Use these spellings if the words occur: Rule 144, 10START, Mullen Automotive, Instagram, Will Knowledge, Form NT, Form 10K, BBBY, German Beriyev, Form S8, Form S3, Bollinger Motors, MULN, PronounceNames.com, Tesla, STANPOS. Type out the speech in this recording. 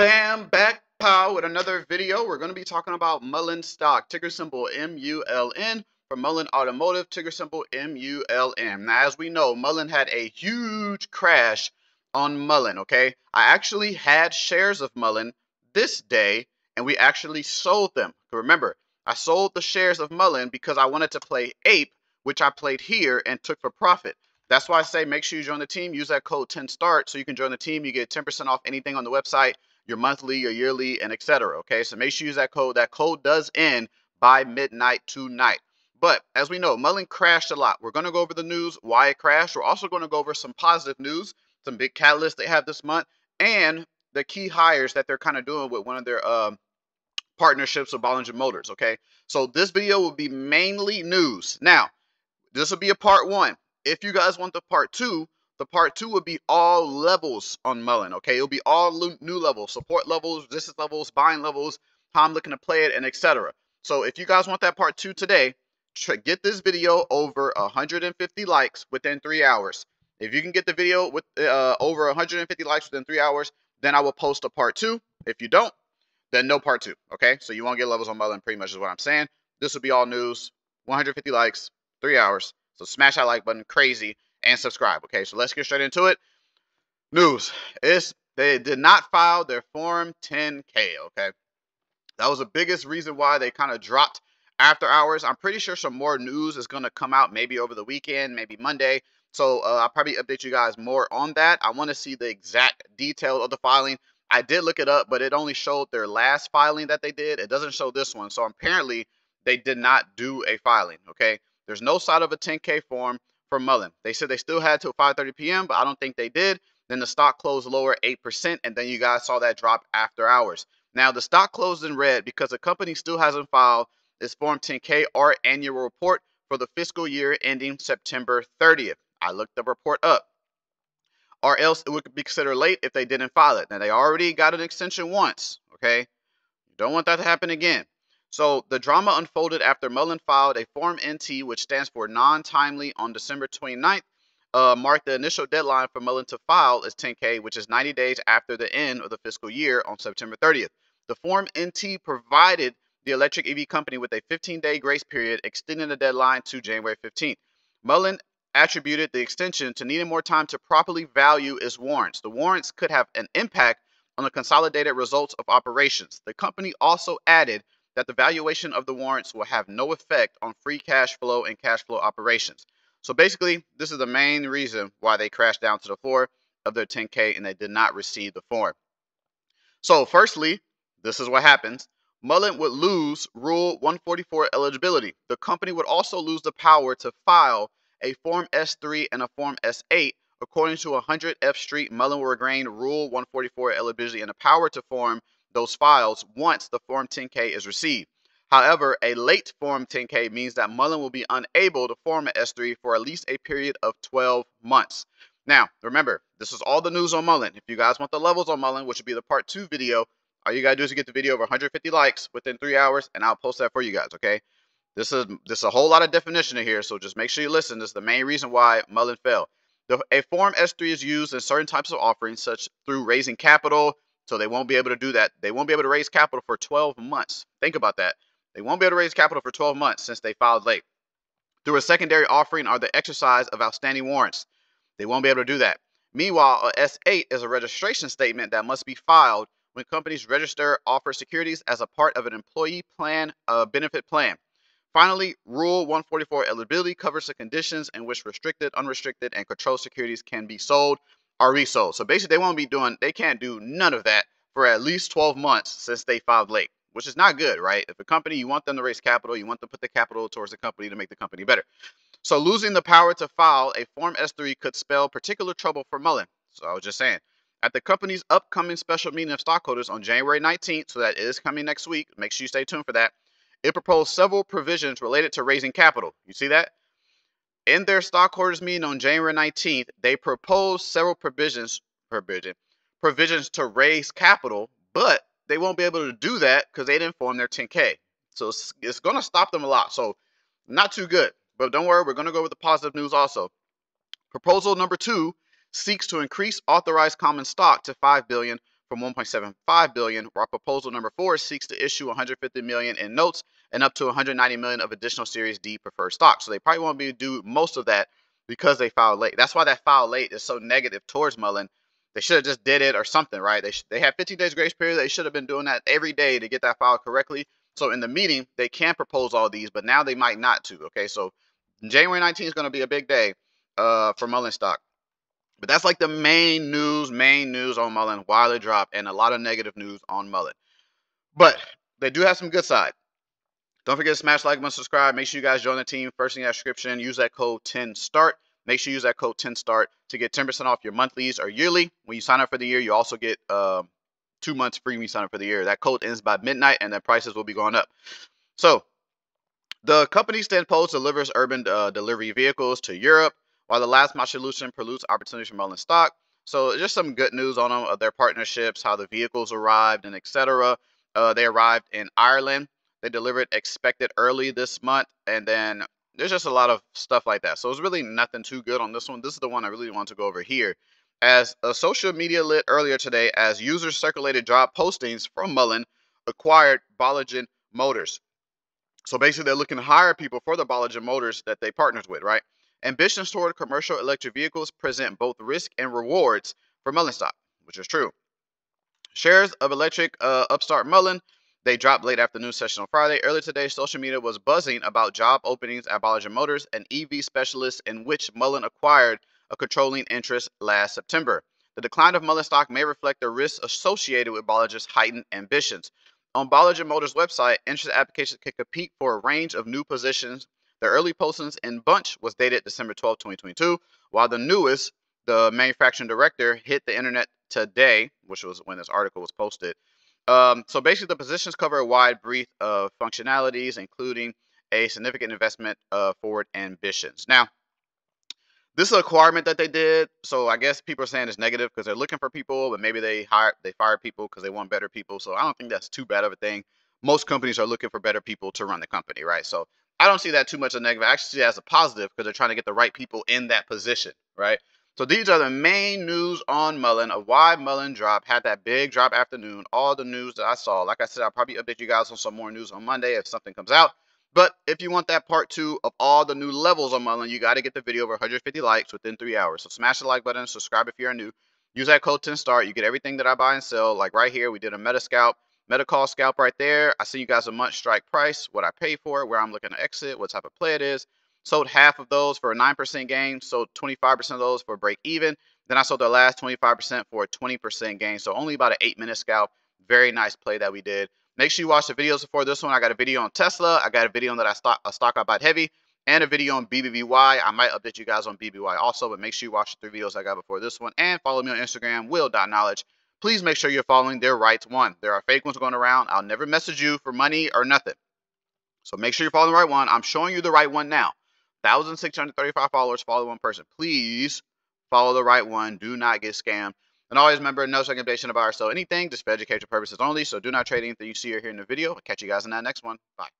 Bam, back pow with another video. We're going to be talking about Mullen stock, ticker symbol MULN, from Mullen Automotive, ticker symbol MULN. Now, as we know, Mullen had a huge crash on Mullen, okay? I actually had shares of Mullen this day, and we actually sold them. Remember, I sold the shares of Mullen because I wanted to play Ape, which I played here and took for profit. That's why I say make sure you join the team. Use that code 10START so you can join the team. You get 10% off anything on the website, your monthly, your yearly, and etc. Okay, so make sure you use that code. That code does end by midnight tonight. But as we know, Mullen crashed a lot. We're going to go over the news, why it crashed. We're also going to go over some positive news, some big catalysts they have this month, and the key hires that they're kind of doing with one of their partnerships with Bollinger Motors. Okay, so this video will be mainly news. Now, this will be a part one. If you guys want the part two will be all levels on Mullen, okay? It'll be all new levels, support levels, resistance levels, buying levels, how I'm looking to play it, and etc. So if you guys want that part two today, get this video over 150 likes within 3 hours. If you can get the video with over 150 likes within 3 hours, then I will post a part two. If you don't, then no part two, okay? So you won't get levels on Mullen, pretty much is what I'm saying. This will be all news, 150 likes, 3 hours. So smash that like button, crazy, and subscribe. Okay, so let's get straight into it. News is they did not file their Form 10K, okay? That was the biggest reason why they kind of dropped after hours. I'm pretty sure some more news is going to come out maybe over the weekend, maybe Monday. So I'll probably update you guys more on that. I want to see the exact detail of the filing. I did look it up, but it only showed their last filing that they did. It doesn't show this one. So apparently they did not do a filing, okay? There's no side of a 10K form for Mullen. They said they still had till 5:30 p.m., but I don't think they did. Then the stock closed lower 8%, and then you guys saw that drop after hours. Now, the stock closed in red because the company still hasn't filed its Form 10K or annual report for the fiscal year ending September 30th. I looked the report up. Or else it would be considered late if they didn't file it. Now, they already got an extension once, okay? Don't want that to happen again. So the drama unfolded after Mullen filed a Form NT, which stands for non-timely, on December 29th, marked the initial deadline for Mullen to file its 10K, which is 90 days after the end of the fiscal year on September 30th. The Form NT provided the electric EV company with a 15-day grace period, extending the deadline to January 15th. Mullen attributed the extension to needing more time to properly value its warrants. The warrants could have an impact on the consolidated results of operations. The company also added that the valuation of the warrants will have no effect on free cash flow and cash flow operations. So basically, this is the main reason why they crashed down to the floor of their 10K and they did not receive the form. So firstly, this is what happens. Mullen would lose Rule 144 eligibility. The company would also lose the power to file a Form S3 and a Form S8. According to 100 F Street, Mullen will regain Rule 144 eligibility and the power to form those files once the Form 10K is received. However, a late Form 10K means that Mullen will be unable to form an S3 for at least a period of 12 months. Now, remember, this is all the news on Mullen. If you guys want the levels on Mullen, which would be the part two video, all you got to do is get the video over 150 likes within 3 hours, and I'll post that for you guys, okay? This is a whole lot of definition in here, so just make sure you listen. This is the main reason why Mullen fell. A Form S3 is used in certain types of offerings, such through raising capital. So they won't be able to do that. They won't be able to raise capital for 12 months. Think about that. They won't be able to raise capital for 12 months since they filed late. Through a secondary offering or the exercise of outstanding warrants. They won't be able to do that. Meanwhile, a S8 is a registration statement that must be filed when companies register offer securities as a part of an employee plan, benefit plan. Finally, Rule 144 eligibility covers the conditions in which restricted, unrestricted, and controlled securities can be sold. Are resold. So basically, they can't do none of that for at least 12 months since they filed late, which is not good, right? If a company, you want them to raise capital, you want them to put the capital towards the company to make the company better. So losing the power to file a Form S3 could spell particular trouble for Mullen. So I was just saying, at the company's upcoming special meeting of stockholders on January 19th, so that is coming next week, make sure you stay tuned for that, it proposed several provisions related to raising capital. You see that? In their stockholders meeting on January 19th, they proposed several provisions to raise capital, but they won't be able to do that because they didn't form their 10K. So it's going to stop them a lot. So not too good, but don't worry. We're going to go with the positive news also. Proposal number 2 seeks to increase authorized common stock to $5 billion from 1.75 billion, while proposal number 4 seeks to issue 150 million in notes and up to 190 million of additional Series D preferred stock. So they probably won't be due most of that because they filed late. That's why that file late is so negative towards Mullen. They should have just did it or something, right? They have 15 days grace period. They should have been doing that every day to get that filed correctly. So in the meeting, they can propose all these, but now they might not to. Okay, so January 19th is going to be a big day for Mullen stock. But that's like the main news on Mullen, why they drop, and a lot of negative news on Mullen. But they do have some good side. Don't forget to smash like and subscribe. Make sure you guys join the team. First in the description, use that code 10START. Make sure you use that code 10START to get 10% off your monthlies or yearly. When you sign up for the year, you also get 2 months free when you sign up for the year. That code ends by midnight, and the prices will be going up. So the company STANPOS delivers urban delivery vehicles to Europe, while the last mile solution produces opportunities for Mullen stock. So just some good news on them, their partnerships, how the vehicles arrived, and etc. They arrived in Ireland. They delivered expected early this month, and then there's just a lot of stuff like that. So it's really nothing too good on this one. This is the one I really want to go over here. As a social media lit earlier today, as users circulated job postings from Mullen, acquired Bollinger Motors. So basically, they're looking to hire people for the Bollinger Motors that they partners with, right? Ambitions toward commercial electric vehicles present both risk and rewards for Mullen stock, which is true. Shares of electric upstart Mullen, they dropped late afternoon session on Friday. Earlier today, social media was buzzing about job openings at Bollinger Motors, an EV specialist in which Mullen acquired a controlling interest last September. The decline of Mullen stock may reflect the risks associated with Bollinger's heightened ambitions. On Bollinger Motors' website, interest applications can compete for a range of new positions. The early postings in Bunch was dated December 12, 2022, while the newest, the manufacturing director, hit the internet today, which was when this article was posted. So basically, the positions cover a wide breadth of functionalities, including a significant investment forward ambitions. Now, this is a requirement that they did, so I guess people are saying it's negative because they're looking for people, but maybe they fired people because they want better people. So I don't think that's too bad of a thing. Most companies are looking for better people to run the company, right? So I don't see that too much as a negative. I actually see that as a positive because they're trying to get the right people in that position, right? So these are the main news on Mullen of why Mullen dropped, had that big drop afternoon, all the news that I saw. Like I said, I'll probably update you guys on some more news on Monday if something comes out. But if you want that part 2 of all the new levels on Mullen, you got to get the video over 150 likes within 3 hours. So smash the like button, subscribe if you're new. Use that code 10START. You get everything that I buy and sell. Like right here, we did a meta call scalp right there. I see you guys a month strike price, what I pay for it, where I'm looking to exit, what type of play it is. Sold half of those for a 9% gain, sold 25% of those for a break even. Then I sold the last 25% for a 20% gain. So only about an 8-minute scalp. Very nice play that we did. Make sure you watch the videos before this one. I got a video on Tesla. I got a video on a stock I bought heavy, and a video on BBBY. I might update you guys on BBBY also, but make sure you watch the 3 videos I got before this one, and follow me on Instagram, will.knowledge. Please make sure you're following their rights one. There are fake ones going around. I'll never message you for money or nothing. So make sure you're following the right one. I'm showing you the right one now. 1,635 followers, follow one person. Please follow the right one. Do not get scammed. And always remember, no recommendation of ours. So anything, just for educational purposes only. So do not trade anything you see or hear in the video. I'll catch you guys in that next one. Bye.